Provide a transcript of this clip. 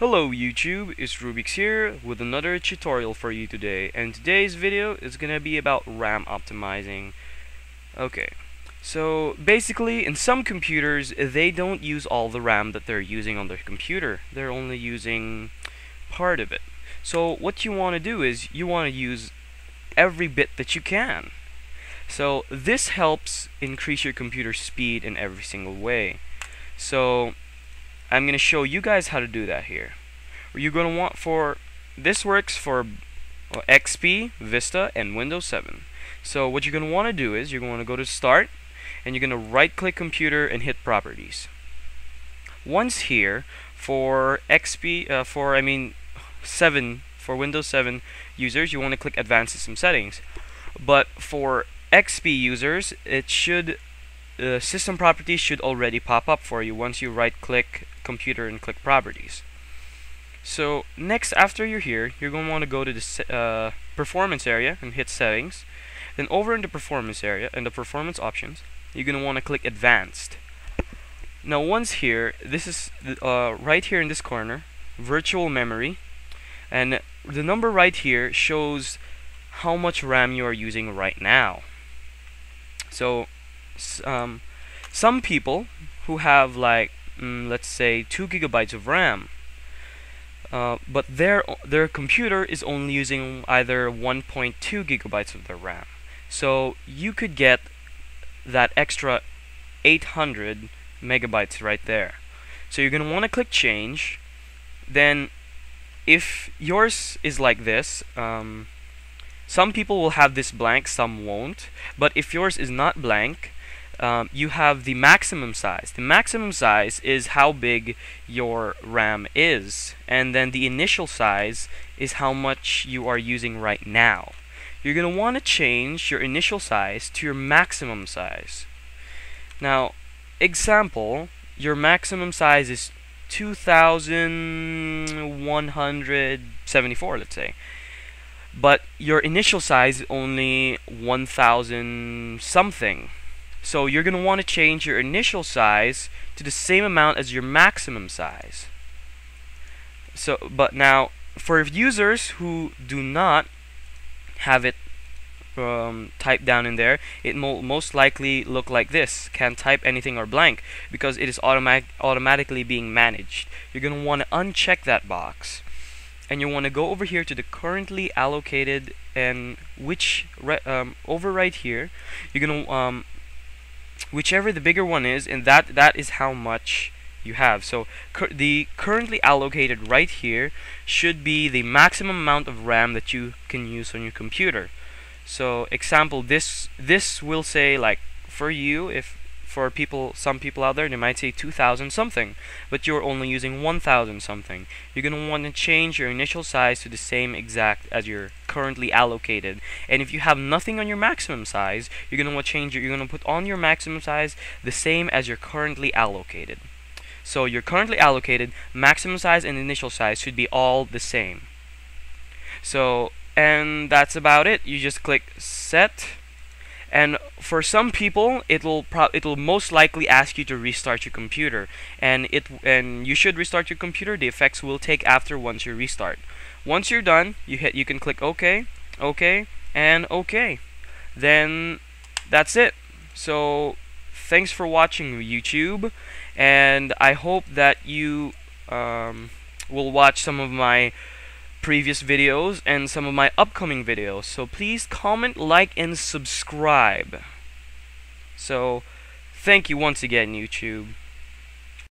Hello YouTube, it's Rubiks here with another tutorial for you today, and today's video is gonna be about RAM optimizing. Okay, so basically in some computers they don't use all the RAM that they're using on their computer, they're only using part of it. So what you want to do is you want to use every bit that you can. So this helps increase your computer speed in every single way. So I'm going to show you guys how to do that here. You're going to want this works for XP, Vista, and Windows 7. So what you're going to want to do is you're going to go to Start, and you're going to right-click Computer and hit Properties. Once here, for XP, 7, for Windows 7 users, you want to click Advanced System Settings. But for XP users, it should system properties should already pop up for you once you right-click computer and click properties. So next, after you're here, you're going to want to go to the performance area and hit settings. Then over in the performance area and the performance options, you're going to want to click advanced. Now once here, this is right here in this corner, virtual memory, and the number right here shows how much RAM you are using right now. So some people who have like let's say 2 GB of RAM, but their computer is only using either 1.2 GB of their RAM. So you could get that extra 800 megabytes right there. So you're gonna want to click change. Then if yours is like this, some people will have this blank, some won't. But if yours is not blank, you have the maximum size. The maximum size is how big your RAM is, and then the initial size is how much you are using right now. You're going to want to change your initial size to your maximum size. Now, example, your maximum size is 2174, let's say. But your initial size is only 1000 something. So you're going to want to change your initial size to the same amount as your maximum size. So, but now, for users who do not have it typed down in there, it most likely look like this. Can't type anything or blank, because it is automatically being managed. You're going to want to uncheck that box. And you want to go over here to the currently allocated, and over right here, you're going to whichever the bigger one is, and that is how much you have. So the currently allocated right here should be the maximum amount of RAM that you can use on your computer. So example, this will say, like for you, if for people, some people out there, they might say 2000 something, but you're only using 1000 something. You're going to want to change your initial size to the same exact as your currently allocated. And if you have nothing on your maximum size, you're going to want to change it. You're going to put on your maximum size the same as your currently allocated. So your currently allocated, maximum size, and initial size should be all the same. So, and that's about it. You just click set. And for some people, it'll most likely ask you to restart your computer, and you should restart your computer. The effects will take after once you restart. Once you're done, you can click OK, OK, and OK. Then that's it. So thanks for watching YouTube, and I hope that you will watch some of my previous videos and some of my upcoming videos. So please comment, like, and subscribe. So thank you once again, YouTube.